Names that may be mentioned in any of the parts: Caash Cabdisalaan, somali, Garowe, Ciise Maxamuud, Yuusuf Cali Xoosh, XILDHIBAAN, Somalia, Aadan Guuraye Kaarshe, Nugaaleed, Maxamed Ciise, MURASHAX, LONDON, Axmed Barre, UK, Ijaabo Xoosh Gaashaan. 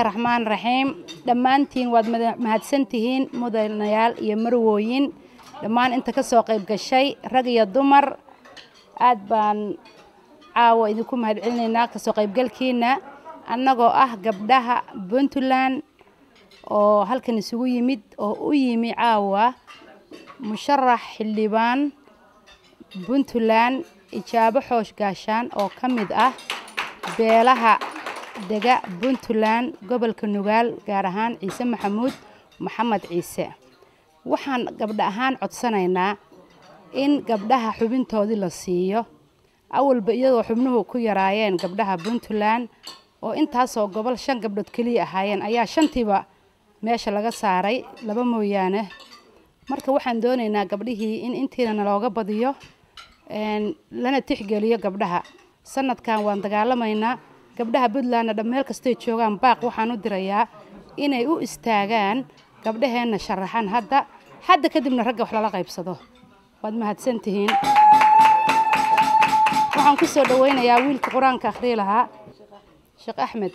الرحمن الرحيم دمانتين واد مهدسنتين مدنيال يمروين دمان انت كسو قيب كشي رقي الدمر ادبان عاو اذنكم هدعلنينا كسو قيب قلكينا انغو قبدها بنتولان او هالك نسوي يمد او ايمي عاوة مشرح الليبان بنتولان اجابة حوش قاشان او كمد بيلها دقاء بنتولان قبل كنوغال قارهان عيسى محمود محمد عيسى وحان قبلهان عدسانينا إن قبلها حبين تودي لسيو أول بقيادو حبنوه كوي رايين قبلها بنتولان وإن تاسو قبل شان قبلت كليه هايين أيا شانتيبا ماشا لغا ساري لبا مويانه ماركا وحان دونينا قبليه إن انتينا نلو قبضيو لنا تحقليو قبلها سنة كان وان دقالمينا gabdhaha Puntland dhameel kasta joogan baaq waxaan u dirayaa inay u istaagaan gabdhaheena sharaxan hadda kadibna ragga wax la qaybsado waad mahadsantihiin waxaan ku soo dhawaynayaa wiilka quraanka akhriye lahaa Sheekh Ahmed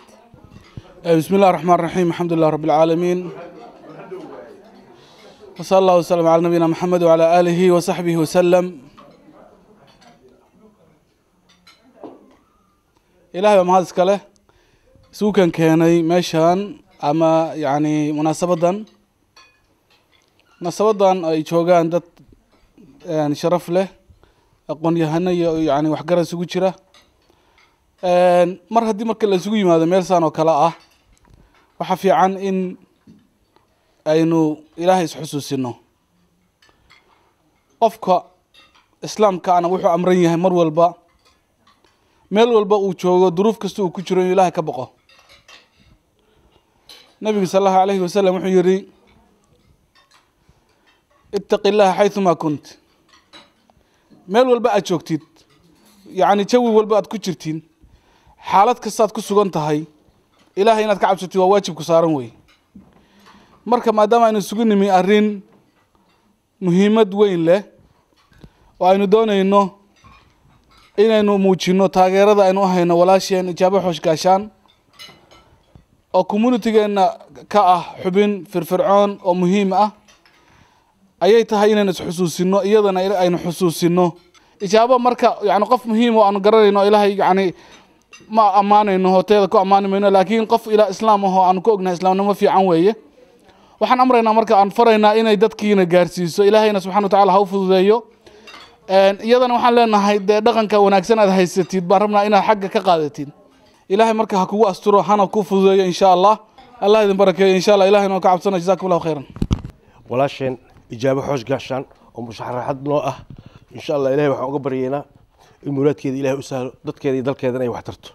bismillaahir rahmaanir rahiim alxamdulillaahi rabbil aalamiin wa sallallahu alayhi wa sallam ala nabiyina muhammad wa ala alihi wa sahbihi wa sallam إلهي ومهاد سكاله سوكن كاني ماشان أما يعني مناسبة دان أي شوغان دت يعني شرف له أقول يهنا يعني وحجر سوكشرة مرة دي مركل سوي ما هذا ميرسان وكلاء وحفي عن إن أينو إلهي يحسس إنه أفكا إسلام كأنا وحو أمرينه مرول با meel walba uu joogo duruuf kasta uu ku jiro Ilaahay ka baqo Nabiga sallallahu alayhi wasallam wuxuu yiri ittaqillaha haythuma kunt meel walba aad joogtid yaani jawi walba aad ku jirtiin xaalad kasta aad ku sugan tahay Ilaahay inaad ka cabsato waa waajib ku saaran weey marka maadaama aynu sugunimay arin muhiimad weyn leh oo aynu doonayno inaynu muujino taageerada aynu hayno walaasheen ijaabo xooshgaashan oo community-geena ka ah xubin firfircoon oo muhiim ah ayay tahay inaynu xusuusino iyadana aynu xusuusino ijaabo marka yaani qof muhiim oo aan garanayno Ilaahay yaani ma amaanayno hoteelka ku amaanayno laakiin qof ila islaam ah oo aan ku ognahay islaamnimo fiican weeye waxaan amraynaa marka aan faraynaa inay dadkiina gaarsiiso Ilaahayna subxanahu wa ta'ala ha fududeeyo iyadana waxaan leenahay dhaqanka wanaagsan aad haysatid baan rabnaa inaad xagga ka qaadatid ilaahay marka ha kugu asturo hana ku fududeeyo insha Allah Allah idin barakeeyo insha Allah ilaahayna ka cabsana jazakumullahu khairan walaashin ijaabo xoosh gaashan oo musharaxad loo ah insha Allah ilaahay waxa uga baryeena in muraadkeeda ilaahay u sahlo dadkeeda iyo dalkeedana ay wax tarto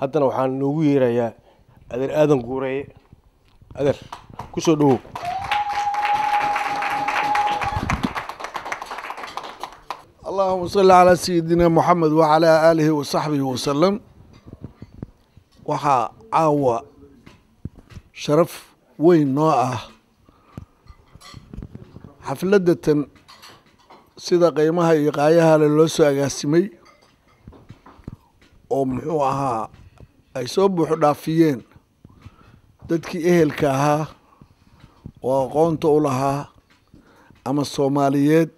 haddana waxaan ugu yeerayaa adeer aadan guureey adeer كسر دو اللهم صل على سيدنا محمد وعلى آله وصحبه وسلم وحا عاوة شرف وين نوعه حفلة سيدة قيمها يقايها للوسو أقاسمي ومحوها أي صوب حدافيين دادكي إهل كاها وقونت أولها أما الصوماليات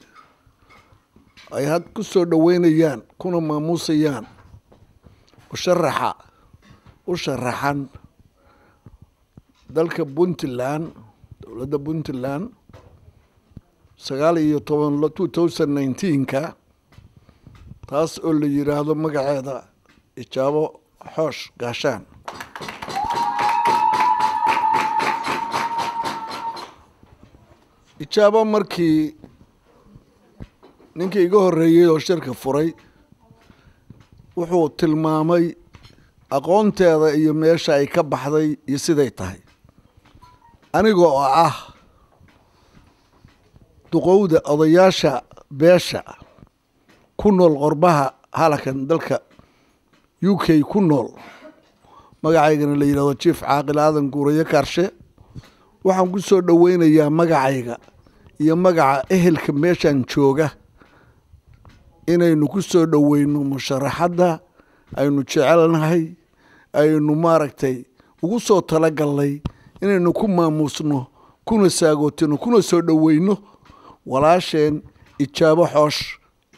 أي هاد كسر دوينيان كونوا ماموسيان وشرحا dalka Puntland dowladda Puntland 19 2019 taas oo la yiraahdo magaceeda Ijaabo Xoosh Gaashaan Ijaabo markii ninkii iga horeeyay oo shirka furay wuxuu tilmaamay aqoonteeda iyo meesha ay ka baxday iyo siday tahay aniga oo ah duqowda odayaasha beesha kunol qorbaha halakan dalka UK kunol magacaygana la yiraahdo Chief Caaqil Aadan Guuraye Kaarshe waxaan ku soo dhaweynayaa magacayga iyo magaca ehelka meeshan jooga inaynu ku soo dhaweyno musharaxada aynu jecelnahay aynu maaragtay ugu soo tala galay inaynu ku maamusno kuna saagootino kuna soo dhaweyno walaasheen Ijaabo Xoosh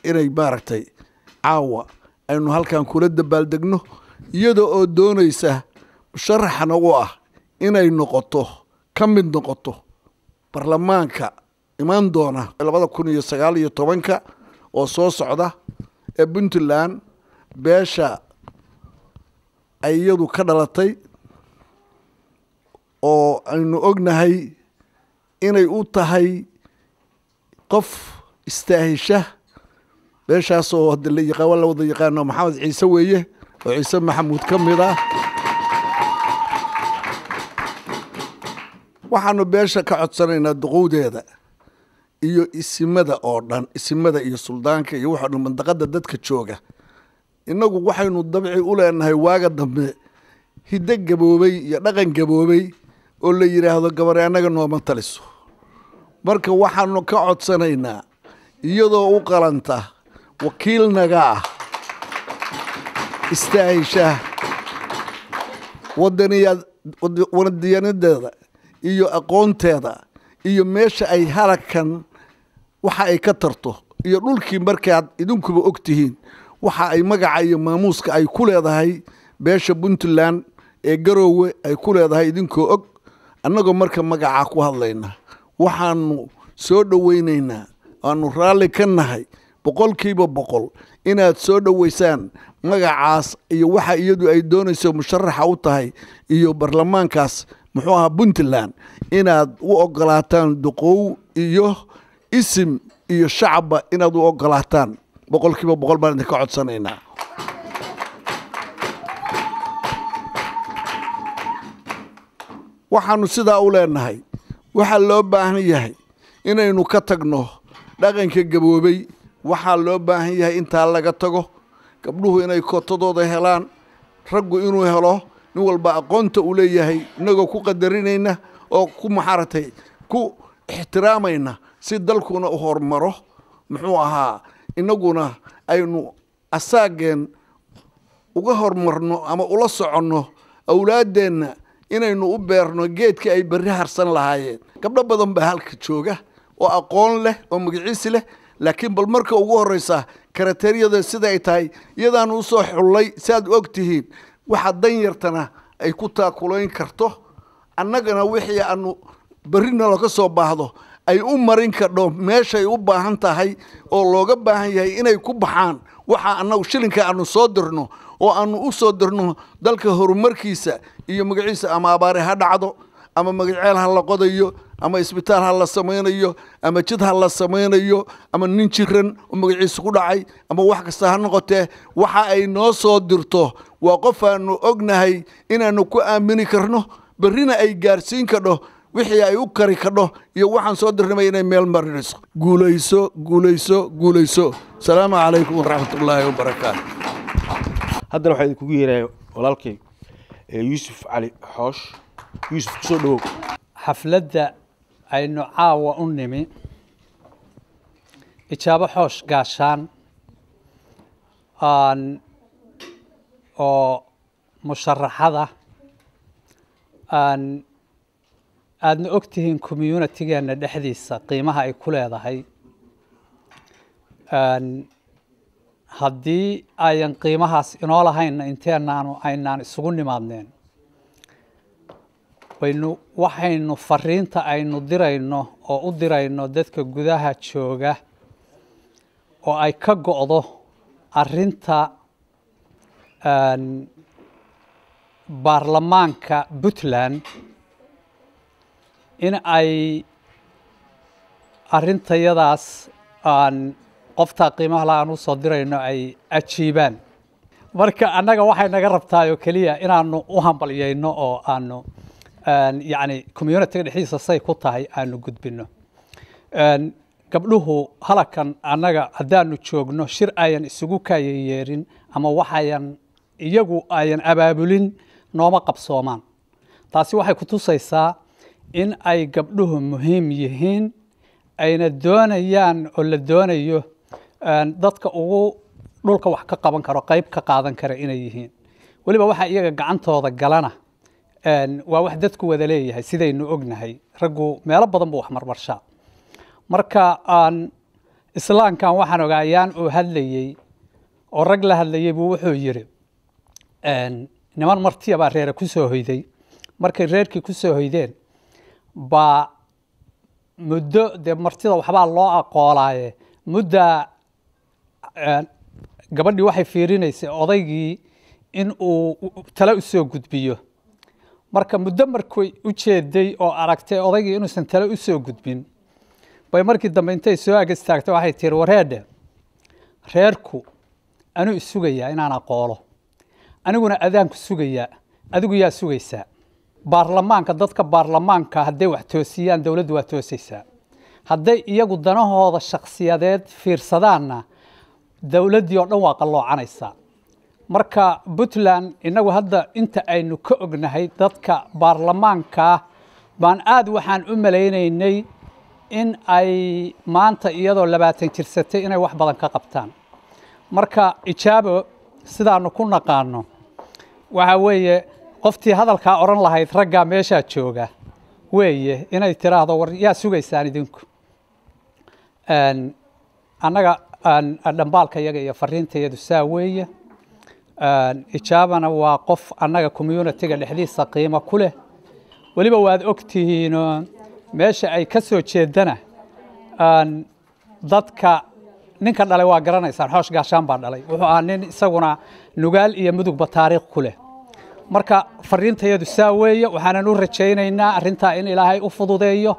inay baartay caawa aynu halkan kula dabaal degno iyadoo oo doonaysa musharaxana oo ah inay noqoto kamid noqoto baarlamaanka iman doona 2019 oo soo socda ee Puntland beesha ay iyadu ka dhalatay oo aynu ognahay inay u tahay qof istaahisha beesha soo wada la yaqaan la wada yaqaan Maxamed Ciise weeye oo Ciise Maxamuud kamida waxaanu beesha ka codsanaynaa duqowdeeda iyo isimada oo dhan isimada iyo suldaanka iyo waxa mandaqada dadka jooga inagu waxaynu dabci u leenahay waaga dambe hidda gaboobay iyo dhaqan gaboobay oo la yiraahdo gabaryaanaga nooma taliso marka waxaanu ka codsanaynaa iyadoo u qalanta wakiilnaga istaahisha wadaniyadeeda iyo aqoonteeda iyo meesha ay halakan waxa ay ka tarto iyo dhulkii markaad idinkuba ogtihiin waxa ay magacayo maamuuska ay ku leedahay beesha Puntland ee Garoowe ay ku leedahay idinkoo og annagoo marka magaca ku hadlayna waxaanu soo dhaweynaynaa aanu raali ka nahay boqolkiiba boqol inaad soo dhaweysaan magacaas iyo waxa iyadu ay doonayso musharaxa u tahay iyo baarlamaankaas muxuu aha Puntland inaad u ogolaataan duqow iyo isim iyo shacab inaad u ogolaataan boqolkiiba boqol baan idin ka codsanaynaa waxaanu sidaa u leenahay waxa loo baahan yahay inaynu ka tagno dhaqanka gaboobay waxa loo baahan yahay inta laga tago gabdhuhu inay kootadooda helaan raggu inuu helo in walba aqoonta uu leeyahay inaga ku qadarinayna oo ku muxaratay ku ixtiraamayna si dalkuna u hormaro muxuu ahaa inaguna aynu asaageen uga hormarno ama ula soconno awlaadeenna inaynu u beerno geedkii ay bari harsan lahaayeen gabdho badan baa halka jooga oo aqoon leh oo magaciis leh laakiin bal marka ugu horeysa karateeriyada sida ay tahay iyadaan u soo xulay saad ogtihiin waxa dan yartana ay ku taakuleyn karto annagana wixii aanu barina la ka soo baahdo ay u marin kadho meesha ay u baahan tahay oo looga baahan yahay inay ku baxaan waxa annagu shilinka aanu soo dirno oo aanu u soo dirno dalka horumarkiisa iyo magaciisa ama abaare ha dhacdo ama magaceel ha la qodayo ama isbitaal ha la sameeyo ama jid ha la sameeyo ama nin jiran oo magaciisa ku dhacay ama wax kasta ha noqote waxa ay noo soo dirto waa qof aanu ognahay inaanu ku aamini karno barina ay gaarsiin kadho wixii ay u kari kadho iyo waxaan soo dirnay inay meel marinayso guulayso guulayso guulayso salaamu alaykum waraxmatullaahi wabarakaatu hadda waxa idin kugu yeeray walaalkay Yuusuf Cali Xoosh Yuusuf soo dhaw xafladda aynu caawa u nimi Ijaabo Xoosh Gaashaan aan oo musharaxada aan aadna ogtihiin community-geenna dhexdiisa qiimaha ay ku leedahay haddii ayan qiimahaas inoo lahayn inteennaanu aynaan isugu nimaadneen وإنه واحد إنه فرينته إنه درى إنه أو درى إنه دتك جذها تشوجه أو أي كجوضه أرينته برلمان كبتلان إن أي أرينته يداس أن قفتا قيمة لأنه صدر إنه أي أشيبان مركا أنا واحد نجربتها يوكليا إن أنه أهم بليه إنه أو أنه يعني كوميونيتي الحديثة صي كوتاي أنو جد بينه قبله هلا كان أنا أدانو تشوجنه شر أيان سجوكا ييرين أما وحيان يجو أيان أبابلين نوما قبصومان تاسي واحد كتوصي سا إن أي قبله مهم يهين أين الدون يان ولا الدون يه ضدك أو لولك وحكا قبان كرقيب كقاعدن كرئين يهين واللي بواحد يجا عنده ضجلانه waa wax dadku wada leeyahay sidaynu ognahay ragu meelo badan buu wax marmarshaa marka aan islaamkan waxaan ogaayaan oo hadlayay oo rag la hadlayay buu wuxuu yiri niman martiya baa reer ku soo hoyday markay reerkii ku soo hoydeen ba muddo de martida waxba loo aqoolaaye mudda gabadhi waxay fiirinaysay odaygii in uu tala u soo gudbiyo marka muddo markay u jeeday oo aragtay odaygii inuu san tala u soo gudbin bay markii dambe intay soo agastaagtay waxay tir wareedde reerku anuu isugayaa inaan aqoolo aniguna adaanku sugayaa adigu yaa sugaysaa baarlamaanka dadka baarlamaanka haday wax toosiyaan dawladdu waa toosaysaa haday iyagu danahooda shakhsiyadeed fiirsadaana dawladdu oo dhan waa qaloocanaysaa marka Puntland inagu hadda inta aynu ka ognahay dadka baarlamaanka baan aad waxaan u maleynaynay in ay maanta iyadoo 20 jirsatay inay wax badan ka qabtaan marka ijaabo sidaanu ku naqaano waxa weeye qoftii hadalka oran lahayd ragga meesha jooga weeye inay tiraahdo war yaa sugaysaan idinku anaga dambaalka iyaga iyo fariintayadu saa weeye إجابنا وقف أنك كوميونيتي الحديثة قيمة كله ولما واد أكتي إنه ماشي أي كسر جدنا ضدك نكر على واقرنا يصير حوش قاشان بعد عليه وعنين سوونا نقال يمدوك بطريق كله مركا فرين تيجي تساوي وحنا نورتشينا إننا رنتا إن إلهي أفضل ذيه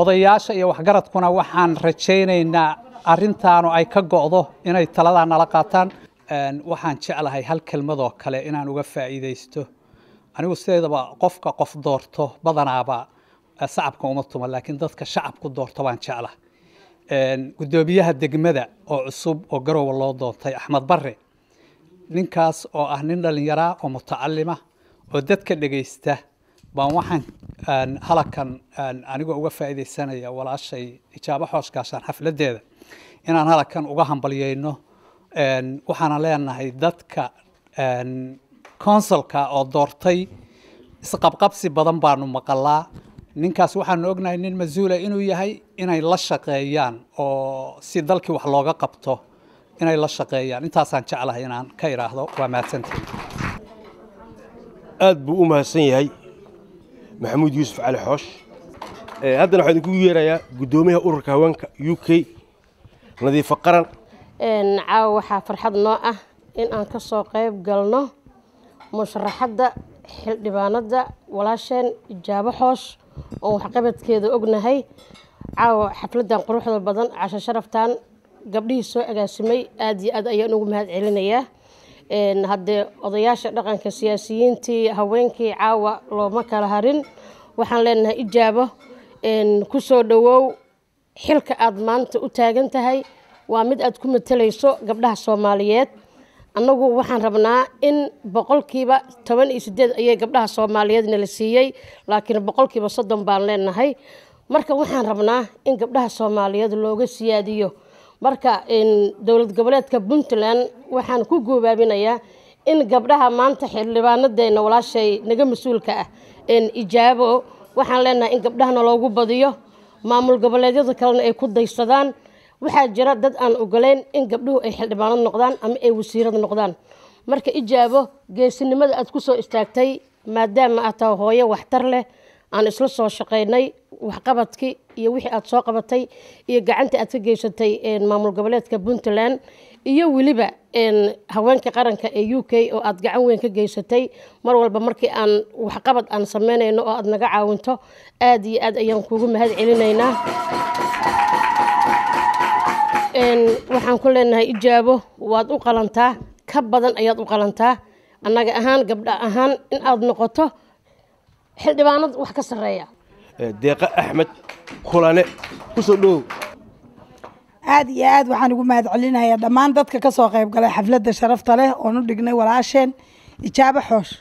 أضياش يا وحجرت كنا وحن رتشينا إننا رنتا إنه أي كجوضه إنه يطلع عن علاقاتنا waxaan jecelahay hal kelmad oo kale inaan uga faa'iideysto anigu sidaba qofka qof doorto badanaaba shacabka uma tuma laakiin dadka shacabku doorto baan jecelahay gudoomiyaha degmada oo cusub oo garowe loo doontay Axmed Barre ninkaas oo ah nin dhalinyaro oo mutacallima oo dadka dhageysta baan waxaan halakan anigu uga faa'iideysanayaa walaashay ijaabo xooskaashan xafladeeda inaan halakan uga hambaliyeyno waxaan leenahay dadka councilka oo doortay isqabqabsi badan baanu maqalaa ninkaas waxaan ognahay nin masuul ah inuu yahay inay la shaqeeyaan oo si dalkii wax looga qabto inay la shaqeeyaan intaas aan jecelahay inaan ka iraahdo waa maadsantay aad buu u mahadsan yahay maxamuud yuusuf cali xoosh haddana waxaan ku yeerayaa gudoomiyaha ururka haweenka UK nadiifa qaran caawa waxaa farxad noo ah in aan ka soo qayb galno musharaxadda xildhibaanada walaasheen ijaabo xoosh oo waxqabadkeeda ognahay caawa xafladan quruxda badan casho sharaftan gabdhihii soo agaasimay aad iyo aad ayaan ugu mahad celinayaa haddee odayaasha dhaqanka siyaasiyiintii haweenkii caawa looma kala harin waxaan leenahay ijaabo ku soo dhawow xilka aad maanta u taagan tahay وأمد أتكون متلئسو قبلها الصوماليات أنا جو وحن ربنا إن بقول كيبا تمن يسدد أيه قبلها الصوماليات نلسيي لكن بقول كيبا صدم بارلين هاي مركا وحن ربنا إن قبلها الصوماليات اللوجي سياديو مركا إن دولة قبلات كبنتلان وحن كوجو بابنا يا إن قبلها ما نتحل اللي بندينا ولا شيء نجم مسؤول كأ إن إجابه وحن لنا إن قبلها نلوجو بديو معمول قبلات يذكرنا يكون ديستان waxaa jira dad aan ogoleen in gabdhuhu ay xildhibaano noqdaan ama ay wasiirada noqdaan marka ijaabo geesinimada aad ku soo istaagtay maadaama aad tahay hooyo waxtar leh aan isla soo shaqeynay wax qabadkii iyo wixii aad soo qabatay iyo gacanta aad ka geysatay in maamul goboleedka Puntland iyo waliba in haweenka qaranka ee UK oo aad gacan weyn ka geysatay mar walba markii aan wax qabad aan sameynayno oo aad naga caawinto aad iyo aad ayaan kuugu mahad celinaynaa in waxaan ku leenahay ijaabo waad u qalantaa ka badan ayaad u qalantaa annaga ahaan gabdha ahaan in aad noqoto xildhibaanad wax ka sareeya deeqa Axmed kulane ku soo dhow aad iyo aad waxaan ugu mahad celinayaa dhammaan dadka ka soo qayb galay xafladda sharafta leh oo nu dhignay walaasheen ijaabo xoosh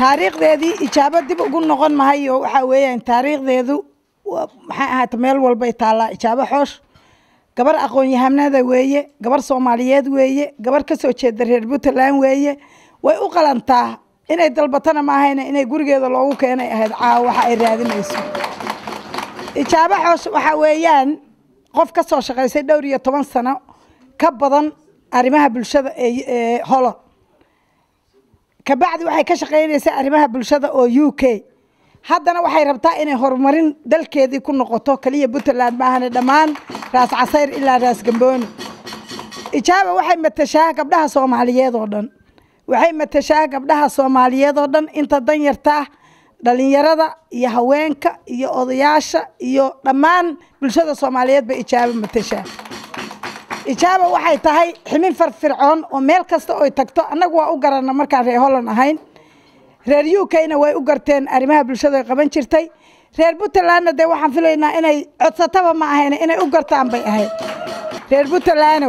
taariikhdeedii ijaabo dib ugu noqon mahayo waxa weeyaan taariikhdeedu waxa ahayd meel walba ay taala ijaabo xoosh gabar aqoon-yahanada weeye gabar Soomaaliyeed weeye gabar ka soo jeeda reer Puntland weeye way u qalantaa inay dalbatana ma ahayna inay gurigeeda loogu keenay ahayd caawa waxa ay raadinayso ijaabo xoosh waxa weeyaan qof ka soo shaqeysay dhowr iyo 10 sano ka badan arimaha bulshada ee Holland ka bacdi waxay ka shaqeynaysaa arimaha bulshada oo UK haddana waxay rabtaa inay horumarin dalkeedii ku noqoto kaliya Puntland ma ahana dhamaan raas casayr ilaa raas gamboon ijaabo waxay matashaa gabdhaha Soomaaliyeed oo dhan waxay matashaa gabdhaha Soomaaliyeed oo dhan inta dan yartaa dhalinyarada iyo haweenka iyo odayaasha iyo dhamaan bulshada Soomaaliyeed ba ijaabo matashaa ijaabo waxay tahay ximin firfircoon oo meel kasta oo ay tagto anagu waa u garanna markaan reer Holland ahayn reer UK-na way u garteen arimaha bulshada ay qaban jirtay reer Puntland de waxaan filaynaa inay codsatada ma ahayn inay u gartaan bay ahayd reer Puntland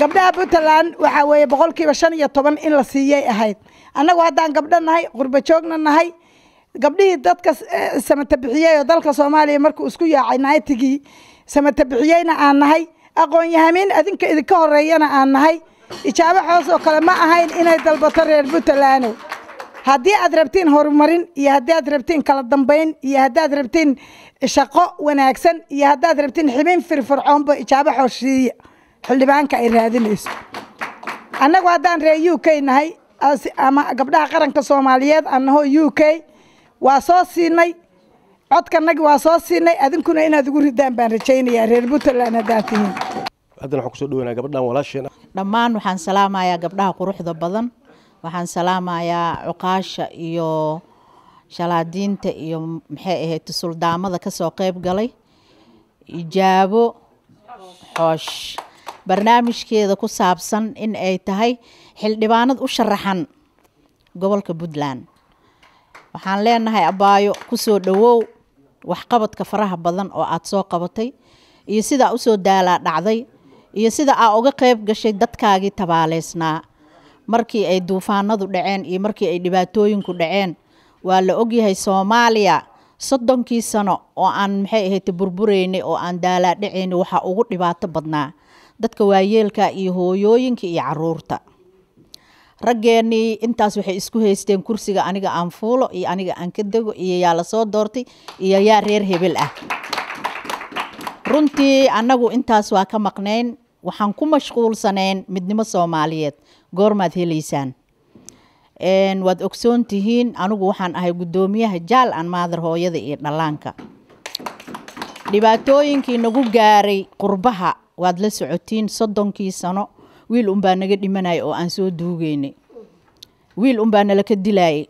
gabdhaha Puntland waxa weeye 5% in la siiyay ahayd anagu haddaan gabdhanahay qurba joognanahay gabdhihii dadka samata bixiyay oo dalka Soomaaliya markuu isku yaacaynay tigi samata bixiyayna aan nahay aqoon yahamin adinka idinka horeeyana aan nahay ijaabo xoos oo kale ma ahayn inay dalbato reer Puntland haddii aad rabtiin horumarin iyo haddii aad rabtiin kala dambeyn iyo haddii aad rabtiin shaqo wanaagsan iyo haddii aad rabtiin xibin firfircoon ba ijaabo xooshiya xildhibaanka ay raadinayso anagu haddaan reer UK nahay ama gabdhaha qaranka Soomaaliyeed annaho UK waa soo siinay codkanagi waa soo siinay adinkuna inaad ugu ridaan baan rajaynayaa reer Puntland haddaan tihiin haddana waxaan ku soo dhawaanayaa gabdhan walaasheen dhammaan waxaan salaamayaa gabdhaha quruxda badan waxaan salaamayaa uqaasha iyo shalaadiinta iyo maxay ahayd suldaamada ka soo qayb galay ijaabo xoosh barnaamijkeeda ku saabsan in ay tahay xildhibaanad u sharaxan gobolka Puntland waxaan leenahay abaayo ku soo dhawow wax qabadka faraha badan oo aad soo qabatay iyo sida u soo daalaa dhacday iyo sida aad uga qayb gashay dadkaagii tabaaleysnaa markii ay duufaanadu dhaceen iyo markii ay dhibaatooyinku dhaceen waa la ogyahay Soomaaliya 30 sano oo aan maxay ahayd burbureeyay oo aan daalaa dhaceen waxa ugu dhibaato badnaa dadka waayeelka iyo hooyooyinka iyo caruurta raggeeni intaas waxay isku haysteen kursiga aniga aan fuulo iyo aniga aan ka dago iyo yaa la soo doortay iyo yaa reer hebel ah runtii anagu intaas waa ka maqneen waxaan ku mashquulsaneen midnimo Soomaaliyeed goormaad heliisaan een wad ogsoontihiin anigu waxaan ahay gudoomiyaha jaal aan maadar hooyada iyo dhalaanka dhibaatooyinkii nagu gaaray qurbaha waad la socotiin 30 sano wiil umbaa naga dhimanay oo aan soo duugeynay wiil umbaa nala ka dilaay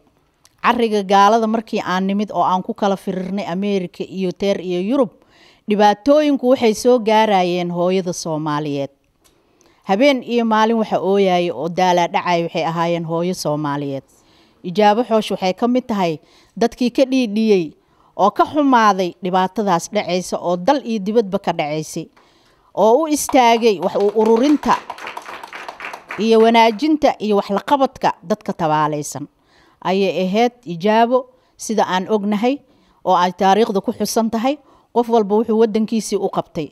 arriga gaalada markii aan nimid oo aan ku kala firirnay America iyo teer iyo Yurub dhibaatooyinku waxay soo gaarayeen hooyada Soomaaliyeed habeen iyo maalin waxa ooyay oo daala dhacay waxay ahaayeen hooyo Soomaaliyeed ijaabo xoosh waxay ka mid tahay dadkii ka dhiidhiyay oo ka xumaaday dhibaatadaas dhacaysa oo dal iyo dibadba ka dhacaysay oo u istaagay wax u ururinta iyo wanaajinta iyo wax la qabadka dadka tabaaleysan ayay ahayd ijaabo sida aan ognahay oo ay taariikhda ku xusan tahay qof walba wuxuu wadankiisii u qabtay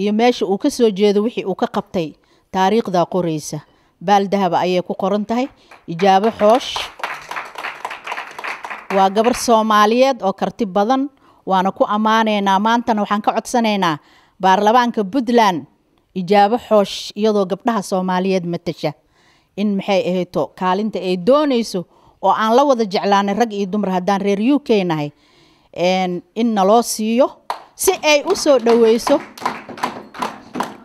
iyo meesha uu ka soo jeedo wixii uu ka qabtay taariikhda qoreysa baaldahaba ayay ku qoran tahay ijaabo xoosh waa gabar Soomaaliyeed oo karti badan waana ku amaaneynaa maanta waxaan ka codsanaynaa baarlamaanka Puntland ijaabo xoosh iyadoo gabdhaha Soomaaliyeed matasha in maxay ahaayto kaalinta ay doonayso oo aan la wada jeclaanay rag iyo dumar hadaan reer UK nahay een in loo siiyo si ay u soo dhaweyso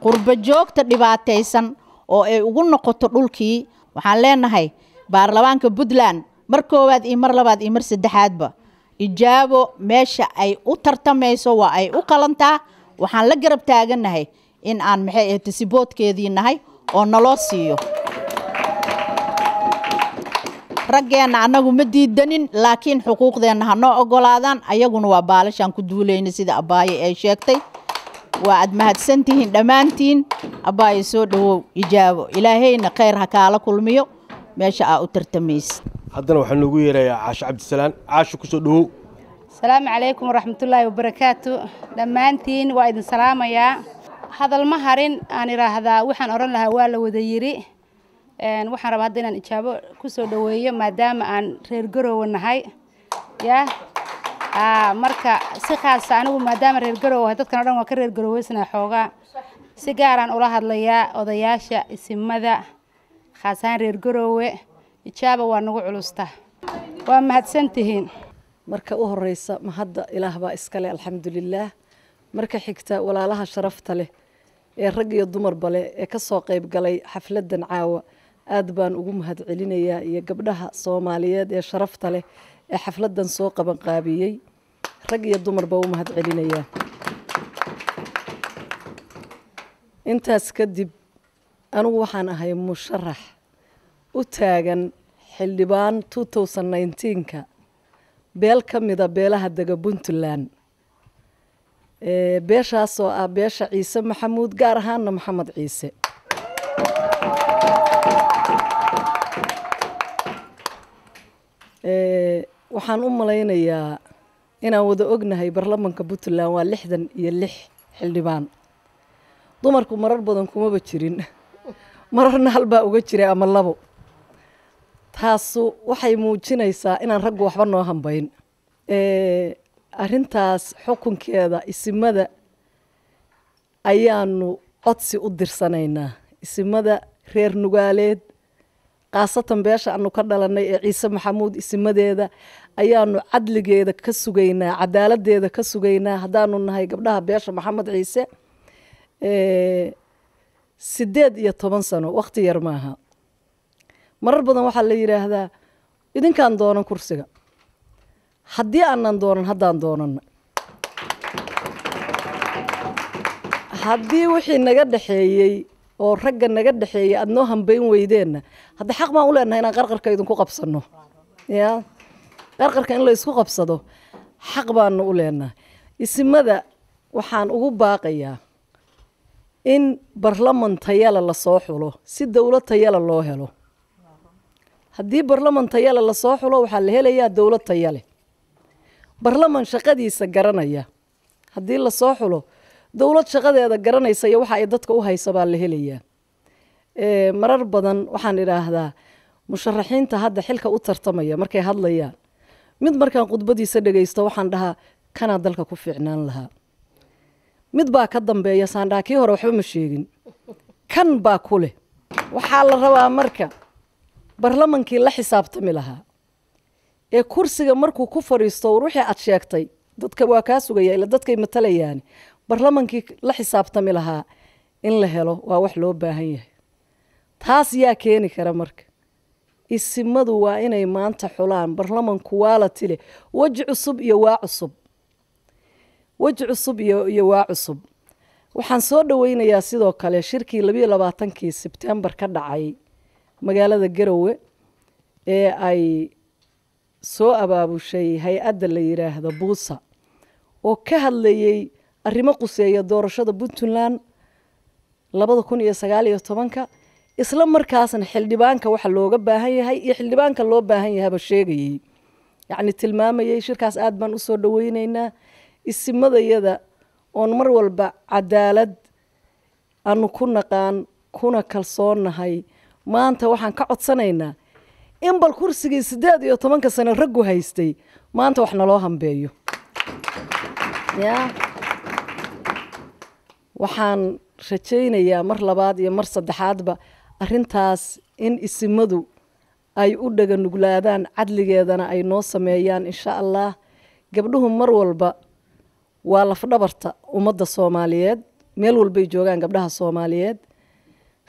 qurba joogta dhibaataysan oo ay ugu noqoto dhulkii waxaan leenahay baarlamaanka Puntland mar koowaad iyo mar labaad iyo mar saddexaadba ijaabo meesha ay u tartamayso waa ay u qalantaa waxaan la garab taaganahay in aan maxay ee tisiboodkeedii nahay oo naloo siiyo raggeena anagu ma diidanin laakiin xuquuqdeena hanoo ogolaadaan ayaguna waa baalashan ku duuleeyna sida abaaye ay sheegtay waa ad mahadsantihiin dhamaantiin abaaye soo dhawow ijaabo ilaahayna khayr ha kaala kulmiyo meesha aa u tartamays haddana waxaan ugu yeerayaa Caash Cabdisalaan Caash ku soo dhawow salaamu calaykum waraxmatullaahi wabarakaatu dhamaantiin waa idin salaamayaa hadal ma harin aan iraahdaa waxaan oran lahaa waa la wada yiri een waxaan rabaa hadda inaan ijaabo ku soo dhaweeyo maadaama aan reer garoow nahay ya marka si khaas ah anigu maadaama reer garoow ah dadkan dhan waa ka reer garoowsna xoogaa si gaar ah ula hadlayaa odayaasha isimada khaasaan reer garoow ijaabo waa nagu culusta waa mahadsantihiin marka u horeysa ma hadda ilaah baa iskale alxamdulillaah marka xigta walaalaha sharafta leh ee rag iyo dumar bale ee ka soo qayb galay xafladan caawa aad baan ugu mahad celinayaa iyo gabdhaha Soomaaliyeed ee sharafta leh ee xafladan soo qaban qaabiyay rag iyo dumar baa u mahad celinayaa intaas kadib anigu waxaan ahay musharax u taagan xildhibaan 2019ka beel ka mid ah beelaha dega Puntland beeshaas oo ah beesha Ciise Maxamuud gaar ahaanna Maxamed Ciise waxaan u malaynayaa inaan wada ognahay baarlamaanka Puntland waa 66 xildhibaan dumarku marar badan kumaba jirin mararna hal baa uga jiray ama labo taasu waxay muujinaysaa inaan raggu waxba noo hambayn arintaas xukunkeeda isimada ayaanu codsi u dirsanaynaa isimada reer Nugaaleed qaasatan beesha aanu ka dhalanay ee Ciise Maxamuud isimadeeda ayaanu cadligeeda ka sugaynaa cadaaladeeda ka sugaynaa hadaanu nahay gabdhaha beesha Maxamed Ciise 18 sano waqti yar maaha marar badan waxa la yiraahdaa idinkaan doonan kursiga haddii aanan dooran haddaan doonan haddii wixii naga dhaxeeyay oo ragga naga dhaxeeyay aad noo hambayn weydeena hadda xaq ma u leenahay inaan qarqarka idinku qabsano ya qarqarka in la isku qabsado xaq baan u leenahay isimada waxaan ugu baaqayaa in baarlamaan tayo la soo xulo si dawlad tayo loo helo haddii baarlamaan tayo la soo xulo waxa la helayaa dawlad tayo برلمان شقدي سجرنايا هدي الله صاحله دولة شقدي هذا جرنا يسيا وح عدتك وهاي سبع اللي هي مرر بدن وحن إلى هذا مشرحين تهدى حلقة أطر طمية مركي هالليال مد مركان قد بدي سرج يستوح عندها كان عدلك كوفي عنان لها مد باك قدم بياس عندها كي هروح مشيين كان باكله وحال الروا مركا برلمان كي لا حساب تملها ee kursiga markuu ku fariisto ruuxi aad sheegtay dadka waa ka sugaya ila dadka ay matalayaan baarlamaankii la xisaabtami lahaa in la helo waa wax loo baahan yahay taas yaa keeni kara marka isimadu waa inay maanta xulaan baarlamaanku waa la tile waji cusub iyo waa cusub waji cusub iyo waa cusub waxaan soo dhaweynayaa sidoo kale shirkii 22kii September ka dhacay magaalada Garowe ee ay soo abaabushay hay'adda la yiraahdo Buusa oo ka hadlayay arrimo quseeya doorashada Puntland 2019 isla markaasna xildhibaanka waxa looga baahan yahay iyo xildhibaanka loo baahan yahay ba sheegayay yacni tilmaamayay shirkaas aad baan u soo dhaweynaynaa isimadayada oo mar walba cadaalad aanu ku naqaan kuna kalsoonahay maanta waxaan ka codsanaynaa in bal kursiga 18 sano raggu haystay maanta waxna loo hambeeyo ya waxaan rajaynayaa mar labaad iyo mar saddexaadba arintaas in isimadu ay u dhaganuglaadaan cadligeedana ay noo sameeyaan insha Allah gabdhuhu mar walba waa laf dhabarta ummadda Soomaaliyeed meel walba ay joogan gabdhaha Soomaaliyeed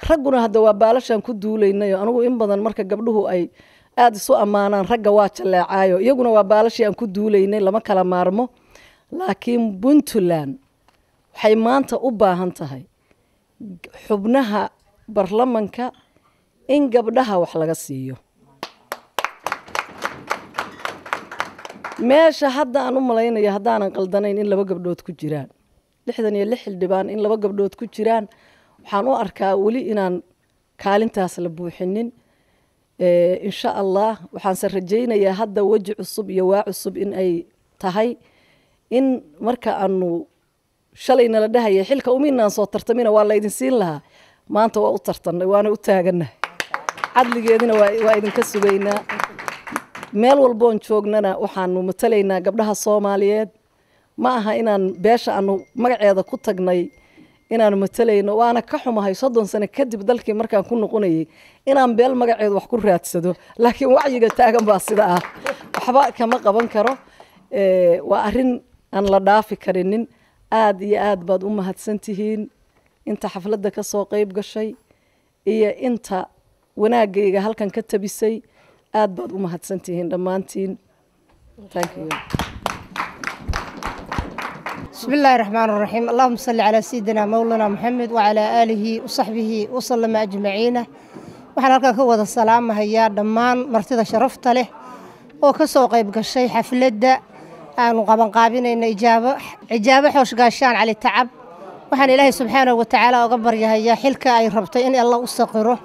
raguna hadda waa baalashan ku duulaynayo anigu in badan marka gabdhuhu ay aad isu amaanaan ragga waa jaleecaayo iyaguna waa baalashan ku duulaynay lama kala maarmo laakiin Puntland waxay maanta u baahan tahay xubnaha baarlamanka in gabdhaha wax laga siiyo meesha hadda aan u malaynayo haddaan qaldanayn in laba gabdhood ku jiraan 66 xildhibaan in laba gabdhood ku jiraan waxaan u arkaa wali inaan kaalintaas la buuxinin insha Allah waxaan san rajaynayaa hadda waji cusub iyo waa cusub in ay tahay in marka aanu shalayna la dhahay xilka uminaan soo tartamina waa la idin siin lahaa maanta waa u tartanay waana u taaganahay cadligeedina waa idin ka sugaynaa meel walba oo joognana waxaanu matalaynaa gabdhaha Soomaaliyeed ma aha inaan beesha aanu magaceeda ku tagnay inaan matalayno waana ka xumahay 30 sano kadib dalkii markaan ku noqonayay inaan beel magaceed wax ku raadsado laakiin wacyiga taagan baa sida ah waxba kama qaban karo waa arin aan la dhaafi karinin aad iyo aad baad u mahadsantihiin inta xafladda ka soo qayb gashay iyo inta wanaagayga halkan ka tabisay aad baad u mahadsantihiin dhamaantiin thank you بسم الله الرحمن الرحيم اللهم صل على سيدنا مولانا محمد وعلى آله وصحبه وسلم أجمعين وحنا لك كواد السلام هيا دمان مرتضى شرفت له وكسو قيبك الشيء حفلة أنا قابن قابينا إن إجابة حوش قاشان على التعب وحنا إلهي سبحانه وتعالى وقبر يهيا حلكة أي ربطين الله أستقره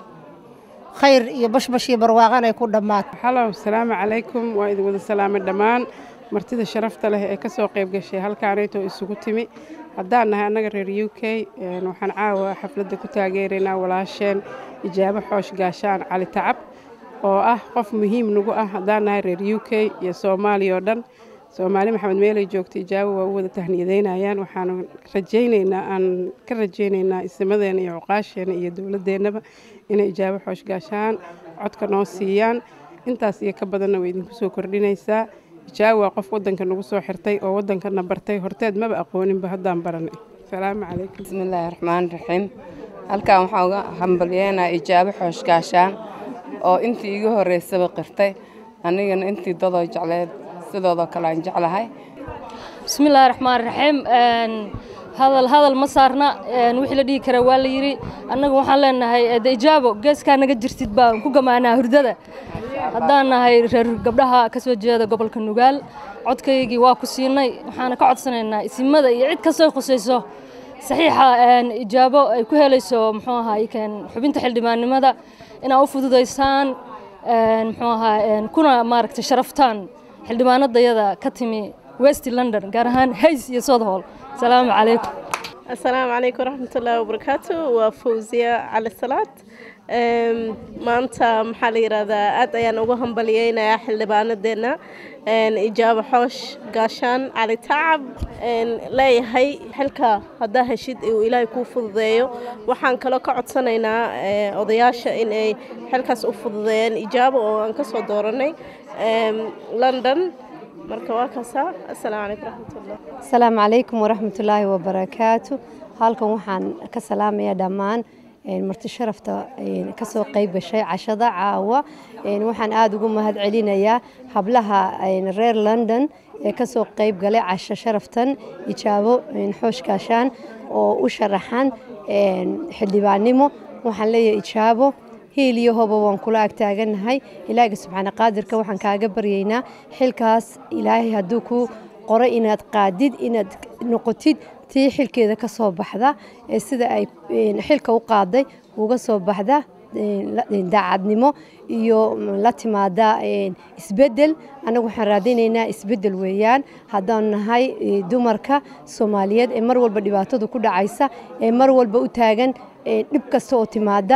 خير يبشبشي برواغانا يكون دمات حلو السلام عليكم وإذ السلام الدمان مرتدى شرفت له كسوق يبقى شيء هل كعريته السقوطي عدنا هنا غير اليوكي نحن حفلة دكتور غيرنا ولا عشان إجابة حوش قاشان على التعب وآه قف مهم نقول عدنا غير اليوكي يا سومالي أردن سومالي محمد ميلي جوكت إجابة وود تهنيدين عيان وحنا رجينا أن كرجينا استمدنا يعقاش يعني يدولة دينبا إن إجابة حوش قاشان عدك ناصيان أنت أسيك بدنا ويدين كسو كردين إيسا جاءوا قف ودن كانوا قصوا حرتي أو ودن كنا برتي هرتاد ما بقى قوانين بهدان برني السلام عليكم بسم الله الرحمن الرحيم الكلام حاجة حنبلينا إجابة حوش قاشان أو أنت يجوا الرئيسة قرتي أنا أنت ضدا جعلت ضدا كلام جعلها بسم الله الرحمن الرحيم هذا المسارنا نوحي لدي كروال يري أنا وحلا إنها إجابة جس كان جرت بقى كوجا أنا هردة هدانا هاي قبلها كسوة جيدة قبل كنوغال عود كيجي واكوسيناي وحنا كعد سنينا سمدا يعد كسوة قصيصو صحيحة إن إجابة كهليسو محوها هاي كان حبين تحل دمان ماذا إن أوفد دايسان محوها إن كنا مارك تشرفتان حل دمان الضيادة كتمي ويست لندن قارهان هيس يصدهول السلام عليكم السلام عليكم ورحمة الله وبركاته وفوزية على الصلاة maanta maxaa la yiraahdaa aad ayaan ugu hambaliyeynayaa xildhibaanadeena ijaaba xoosh gaashaan cali tacab leeyahay xilka hadda heshid uu ilaahay ku fududeeyo waxaan kala ka codsanaynaa odayaasha in ay xilkaas u fududeeyaan ijaaba oo aan ka soo dooranay London marka waa kaasa assalaamu alaykum rahmatullah assalaamu alaykum warahmatullahi wabarakaatuh halkan waxaan ka salaamayaa dhamaan مرت شرفت كسو قيب شيء عشدة عاوة وحن آدوكم هاد علينا يا حبلها رير لندن كسو قيب قلي عشا شرفتن يجابو نحوش كاشان وشرحان حد بعنمو وحن لي يجابو هي اللي هو بوان كلاك تاجن هاي إلهي سبحانه قادر كوحن كاجبرينا حلكاس إلهي هدوكو قرأ إناد قادد إناد نقطيد tii xilkeeda ka soo baxda ee sida ay xilka u qaaday uga soo baxda daacadnimo iyo la timaada isbedel anagu waxaan raadinaynaa isbedel weeyaan haddaan nahay dumarka Soomaaliyeed ee mar walba dhibaatadu ku dhacaysa ee mar walba u taagan dhib kasta oo timaada